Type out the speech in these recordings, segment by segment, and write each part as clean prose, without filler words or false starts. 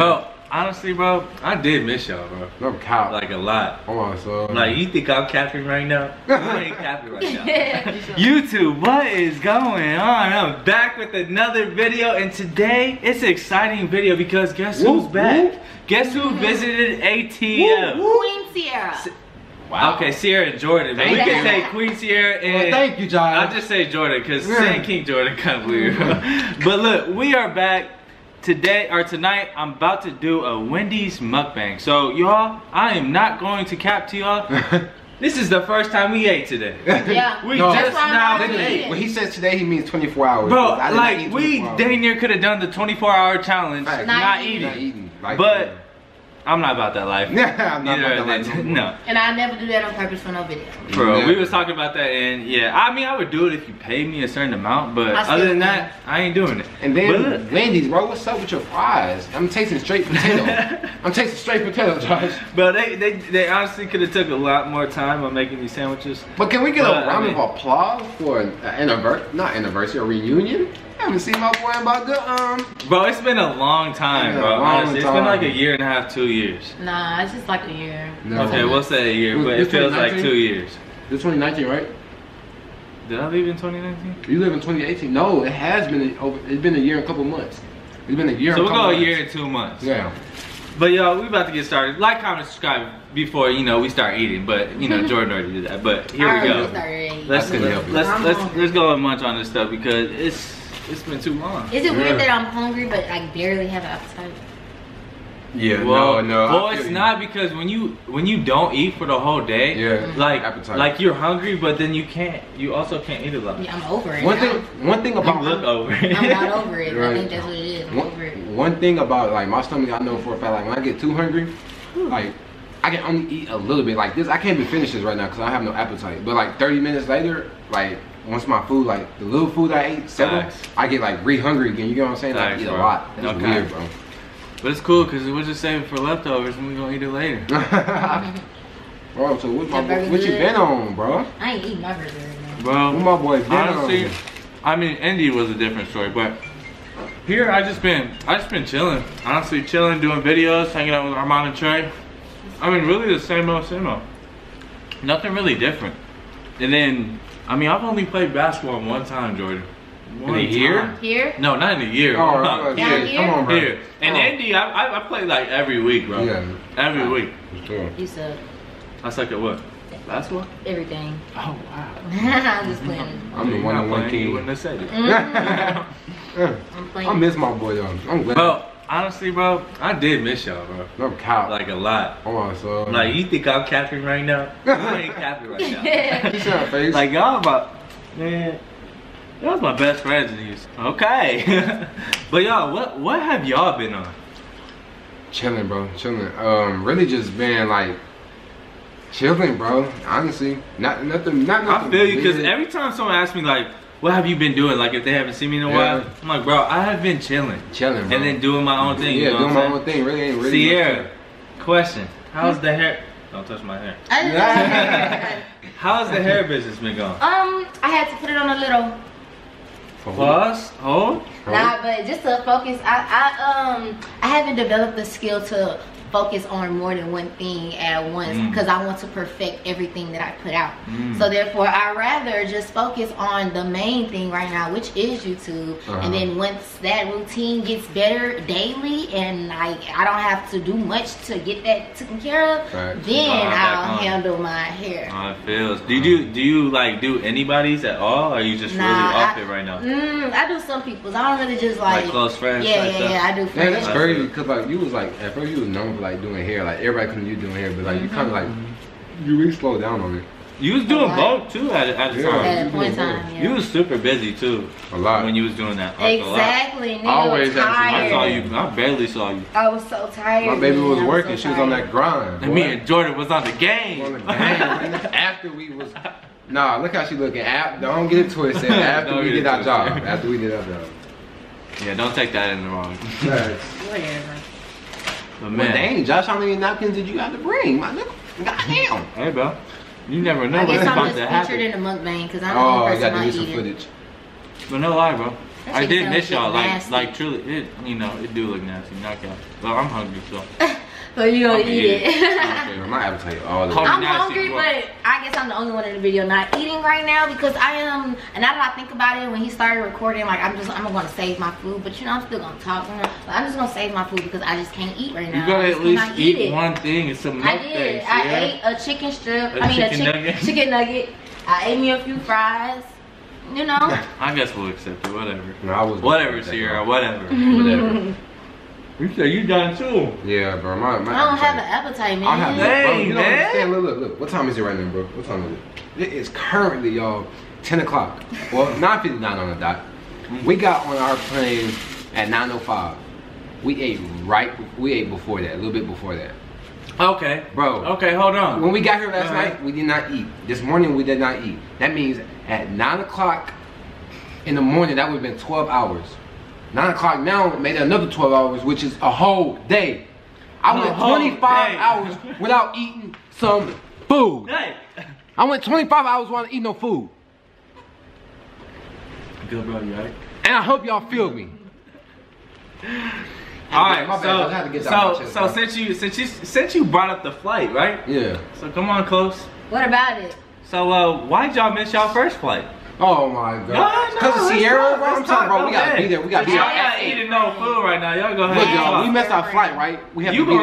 Bro, honestly, bro, I did miss y'all, bro. I'm capping. Like, a lot. Oh my soul. Like, you think I'm capping right now? I ain't capping right now. YouTube, what is going on? I'm back with another video, and today, it's an exciting video because guess who's back? Whoop. Guess who visited ATL? Queen CIERRA. Wow. Okay, CIERRA and Jordan. Man, we can say Queen CIERRA and... Well, thank you, John. I'll just say Jordan, because saying King Jordan kind of weird. But look, we are back. Today, or tonight, I'm about to do a Wendy's mukbang. So, y'all, I am not going to cap to y'all. This is the first time we ate today. Yeah. We just now ate. When he says today, he means 24 hours. Bro, like, we dang near could have done the 24-hour challenge. Right. Not eating. Like, but... Yeah. I'm not about that life. I'm not about that life. No. And I never do that on purpose for no video. Bro, we was talking about that, and yeah, I mean, I would do it if you paid me a certain amount, but other than that, I ain't doing it. And then Wendy's, bro, what's up with your fries? I'm tasting straight potato. I'm tasting straight potato, Josh. Bro, they honestly could have took a lot more time on making these sandwiches. But can we get a round of applause for an anniversary, a reunion? I haven't seen my boy about good Bro, it's been a long time, bro. Honestly, it's been like a year and a half, 2 years. Nah, it's just like a year. No. Okay, we'll say a year, but it feels like 2 years. It's 2019, right? Did I leave in 2019? You live in 2018. No, it has been it's been a year and a couple months. It's been a year. So we'll go a year and 2 months. Yeah. But y'all, we about to get started. Like, comment, subscribe before we start eating. But you know, Jordan already did that. But here we go. Let's go and munch on this stuff because it's been too long. Is it weird that I'm hungry but I barely have an appetite? Yeah, well, no. Well, it's not because when you don't eat for the whole day, like you're hungry but then you also can't eat a lot. Yeah, I'm over it. One thing about I'm not over it. I think that's what it is. I'm over it. One thing about like my stomach, I know for a fact, like when I get too hungry, like I can only eat a little bit. Like this, I can't even finish this right now because I have no appetite. But like 30 minutes later, like. Once my food, like the little food I ate, I get like re-hungry again. You know what I'm saying? Like, I eat a lot. That's weird, bro. But it's cool because we're just saving for leftovers and we're gonna eat it later. Bro, so what you been on, bro? I ain't eating my burger right now. Bro, what my boy been on? I mean, Indy was a different story, but here I just been chilling. Honestly, chilling, doing videos, hanging out with ARMON and TREY. I mean, really the same old. Nothing really different. And then. I mean, I've only played basketball one time, Jordan. In a year? Here? No, not in a year. Oh, right. Down here? Come on, bro. Here. And Indy, I play like every week, bro. Yeah. Every week. Sure. You suck. I suck at what? Basketball? Everything. Oh, wow. I'm just playing. I'm the one-on-one team. You wouldn't have said it. I'm playing. I miss my boy, though. I'm glad. Bro, honestly, bro, I did miss y'all, bro. I'm capping. Like, a lot. Oh, my soul. Like, you think I'm capping right now? I ain't capping right now. You see my face? Like, y'all about, man, y'all was my best friends in these. Okay. But y'all, what have y'all been on? Chilling, bro, chilling. Really just been, like, chilling, bro, honestly. Not nothing. I feel you, because every time someone asks me, like, what have you been doing? Like if they haven't seen me in a while, I'm like, bro, I have been chilling. Chilling, bro. And then doing my own thing. Yeah, you know doing my own thing. Really ain't really. CIERRA, question. How's the hair? Don't touch my hair. I didn't touch my hair. How's the hair business been going? I had to put it on a little. Pause. Hold. Nah, but just to focus. I haven't developed the skill to focus on more than one thing at once because I want to perfect everything that I put out. So therefore, I rather just focus on the main thing right now, which is YouTube. And then once that routine gets better daily and like I don't have to do much to get that taken care of, then I'll handle my hair. It feels. Do you like do anybody's at all? Or are you just really off it right now? I do some people's. I don't really just like close friends. Yeah, I do. Yeah, that's crazy because like you was like at first you was known. Like doing hair, like everybody couldn't do doing hair, but like you kind of like you really slowed down on it. You was doing both too at the time. Yeah. You was super busy too. A lot when you was doing that. Exactly. Nigga, always. I saw you. I barely saw you. I was so tired. My baby was working. So she was on that grind. And me and Jordan was on the game. After we was. Nah, look how she looking. Don't get it twisted. After we did our job. After we did our job. Yeah, don't take that in the wrong. Whatever. But man, well, dang, Josh, how many napkins did you have to bring? My nigga, goddamn. Hey, bro, you never know what's about to happen. I guess I'm just featured in the mukbang because I'm the only person not eating. But no lie, bro. I did miss y'all. Like truly, it, you know, it do look nasty. Not gonna, but I'm hungry, so. But you don't eat it. My appetite all the time. I'm hungry, but I guess I'm the only one in the video not eating right now because I am. And now that I think about it, when he started recording, like I'm gonna save my food. But you know, I'm still gonna talk. But I'm just gonna save my food because I just can't eat right now. You gotta at least eat one thing. It's some milk things. I ate a chicken strip. I mean, a chicken nugget. I ate me a few fries. You know. I guess we'll accept it. Whatever. No, I was. Whatever, Sierra. Whatever. Whatever. You say you done too? Yeah, bro. My I don't have an appetite, man. I have Dang, man. Look. What time is it right now, bro? What time is it? It is currently, y'all, 10 o'clock. Well, 9:59 on the dot. We got on our plane at 9:05. We ate before that, a little bit before that. Okay. Bro. Okay, hold on. When we got here last night, we did not eat. This morning, we did not eat. That means at 9 o'clock in the morning, that would have been 12 hours. 9 o'clock now made another 12 hours, which is a whole day. I went 25 hours without eating some food. Hey. I went 25 hours without eating no food. Good, bro, you right? And I hope y'all feel me. Alright, my bad. I had to get that out of my chest, bro. since you brought up the flight, right? Yeah. So come on, close. What about it? So why'd y'all miss y'all first flight? Oh my god. Because of Sierra, bro. I'm talking, bro, we gotta be there. We gotta be there. Y'all not eating no food right now. Y'all go ahead. Look, y'all, we missed our flight, right? We have to be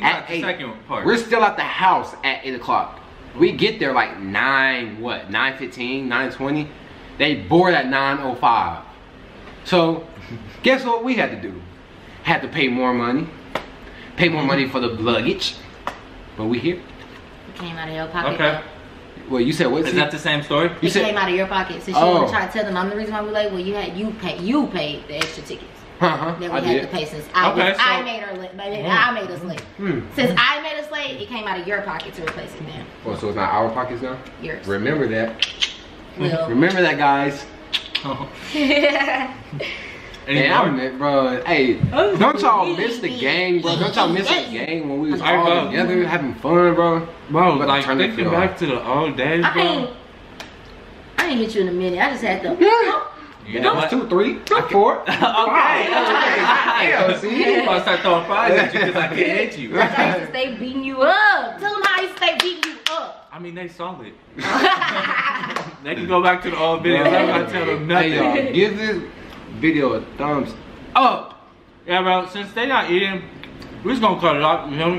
there at 8. We're still at the house at 8 o'clock. We get there like 9, what? 9:15, 9:20. They board at 9:05. So, guess what we had to do? Had to pay more money. Pay more money for the luggage. But we here. It came out of your pocket. Okay. Well, you said what? Is that the same story? You said, came out of your pocket. Since you were trying to tell them I'm the reason why we late. Well, you paid the extra tickets that we had to pay since I made her late. I made us late. Since I made us late, it came out of your pocket to replace it now. Oh, so it's not our pockets now? Yours. Remember that. Well. Remember that, guys. Oh. And I mean, bro, hey, don't y'all miss the game, bro? Don't y'all miss the game when we was all together having fun, bro? Bro, but like thinking back to the old days, bro. I ain't hit you in a minute. I just had to. You know what? 2, 3, 4. Okay. See, I'm gonna start throwing fries at you because I can't hit you. I used to stay beating you up. Tell them I used to stay beating you up. I mean, they saw it. They can go back to the old videos. I'm not gonna tell them nothing. Hey, y'all, give this video a thumbs up. Yeah, bro, since they not eating, we're just gonna cut it off, you know?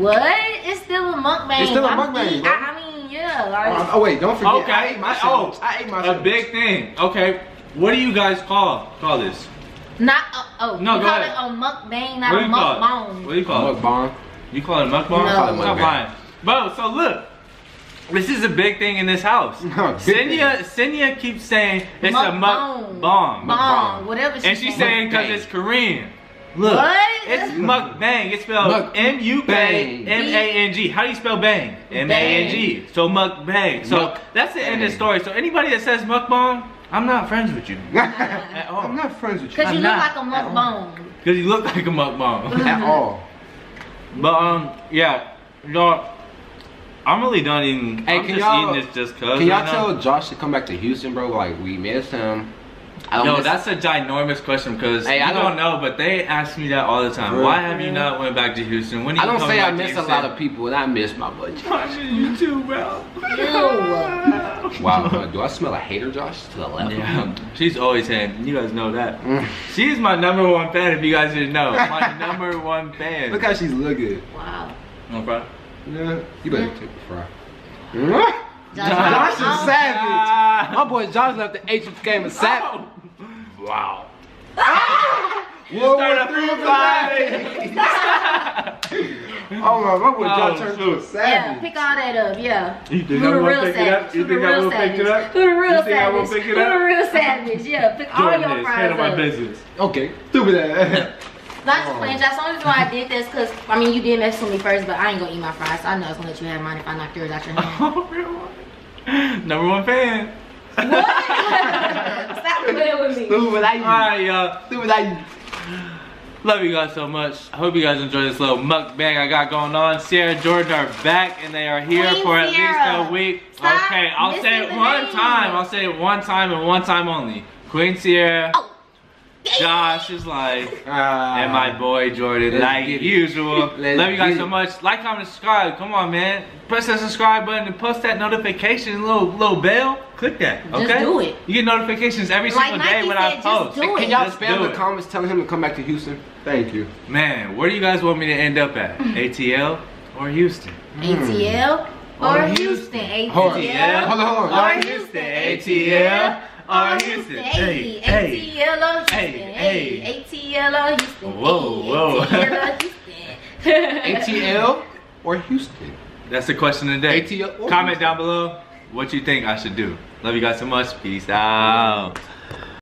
What? It's still a mukbang. It's still a mukbang, bro. I mean, yeah. Like, oh, wait, don't forget. Okay. I ate my sandwich. I ate my sandwich. A big thing. Okay. What do you guys call this? Not no, go ahead. Call it a mukbang, not a mukbang. What do you call it? Mukbang. You call it mukbang? No. Call it mukbang. Bro, so look. This is a big thing in this house. Senya keeps saying it's a mukbang. Whatever she saying because it's Korean. Look, what? It's mukbang. It's spelled M-U-K-M-A-N-G. How do you spell bang? M-A-N-G. So mukbang. So that's the end of the story. So anybody that says mukbang, I'm not friends with you. At all. I'm not friends with you. Because you look like a mukbang. Because you look like a mukbang. At all. But yeah, y'all. I'm really done eating. Hey, I'm just eating this just because. Can y'all tell Josh to come back to Houston, bro? Like, we missed him. No, that's a ginormous question because hey, I don't know, but they ask me that all the time. Bro, why have you not went back to Houston? When I don't say I miss a lot of people, and I miss my budget. I miss you too, bro. Wow, do I smell a hater, Josh? To the left. Yeah. She's always hating. You guys know that. She's my #1 fan. If you guys didn't know, my #1 fan. Look how she's looking. Wow. No problem. Yeah, you better take the fry. Josh is savage. My boy Josh left the H game of savage. Wow. You started a free. Oh my boy Josh turned to a savage. Yeah, pick all that up, yeah. You think I won't pick it up? You think I won't pick it up? Who the real savage, yeah. Pick all your fries up. My business. Okay, stupid ass. Not just playing, Josh. The only reason why I did this because, I mean, you did mess with me first, but I ain't gonna eat my fries, so I know I was gonna let you have mine if I knocked yours out your hand. #1 fan. What? Stop putting it with me. Alright, y'all. Love you guys so much. I hope you guys enjoy this little mukbang I got going on. Sierra and Jordan are back, and they are here for at least a week. Okay, I'll say it one time. I'll say it one time and one time only. Queen Sierra. Oh. Josh is like, and my boy Jordan, like usual. Love you guys so much. Like, comment, subscribe. Come on, man. Press that subscribe button and post that notification little bell. Click that. Okay. Just do it. You get notifications every single day when I post. Can y'all spam the comments telling him to come back to Houston? Thank you. Man, where do you guys want me to end up at? ATL or Houston? ATL or Houston? ATL. Hold on. Or Houston? ATL. Or Houston. Hey, ATL, hey, ATL, Houston. Whoa, whoa. ATL or Houston? That's the question of the day. ATL. Comment down below what you think I should do. Love you guys so much. Peace out.